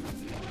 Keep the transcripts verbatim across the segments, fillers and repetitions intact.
I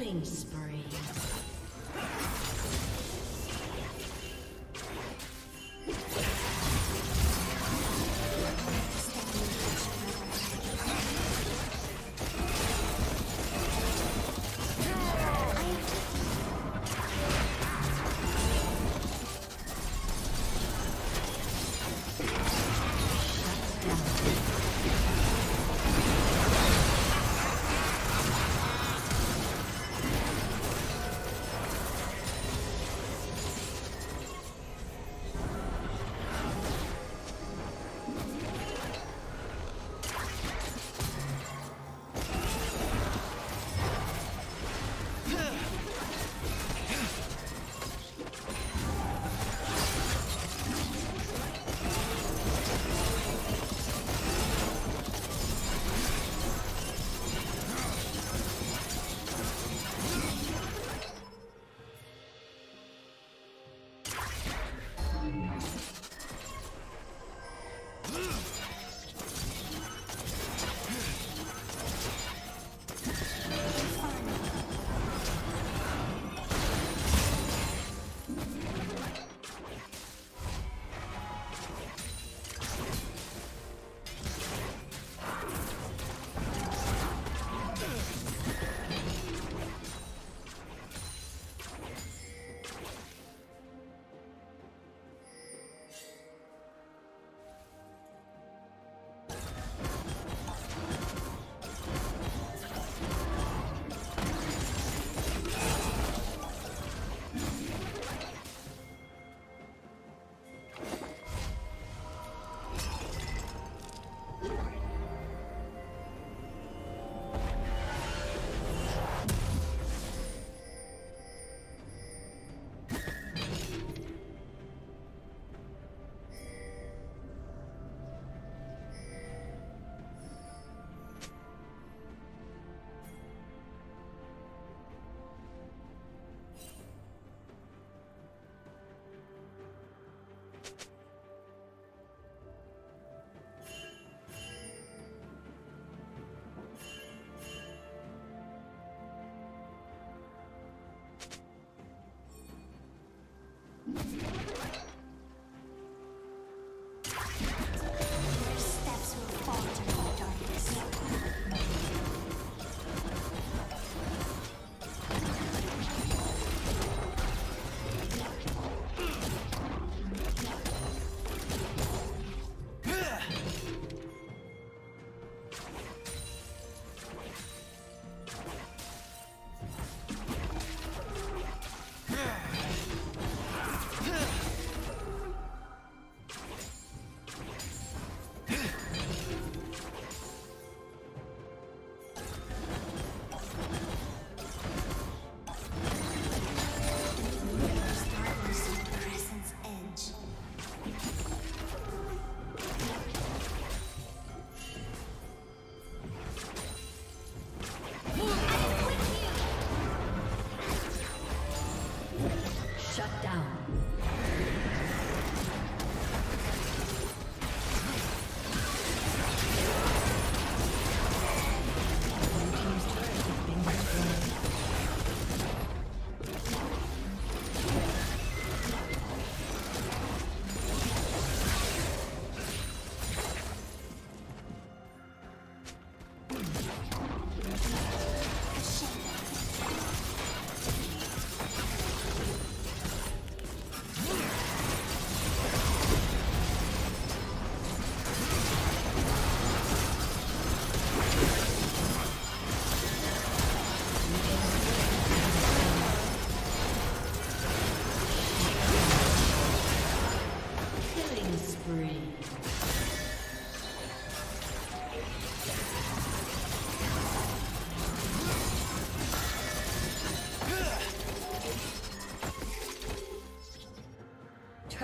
Killing spree.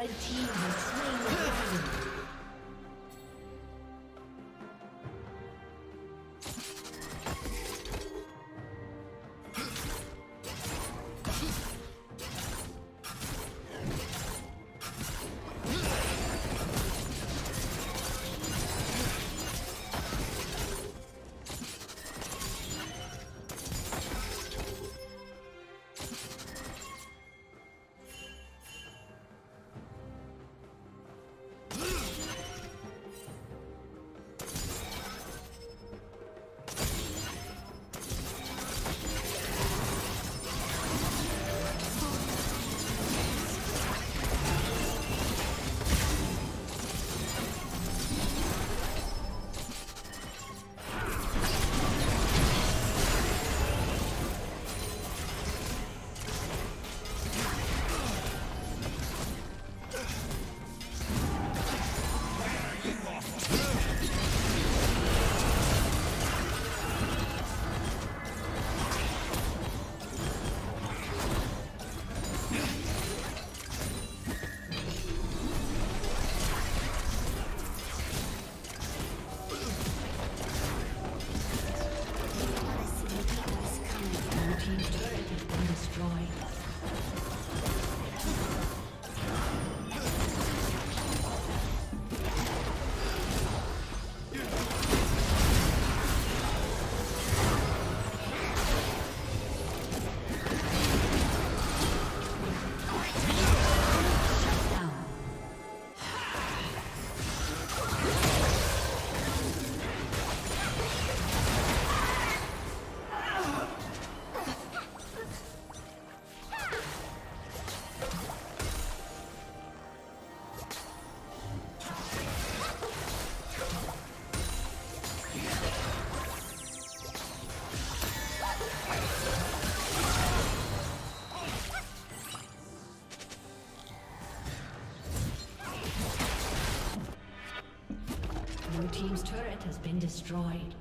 Red team has slain the dragon. Team's turret has been destroyed.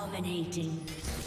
Dominating.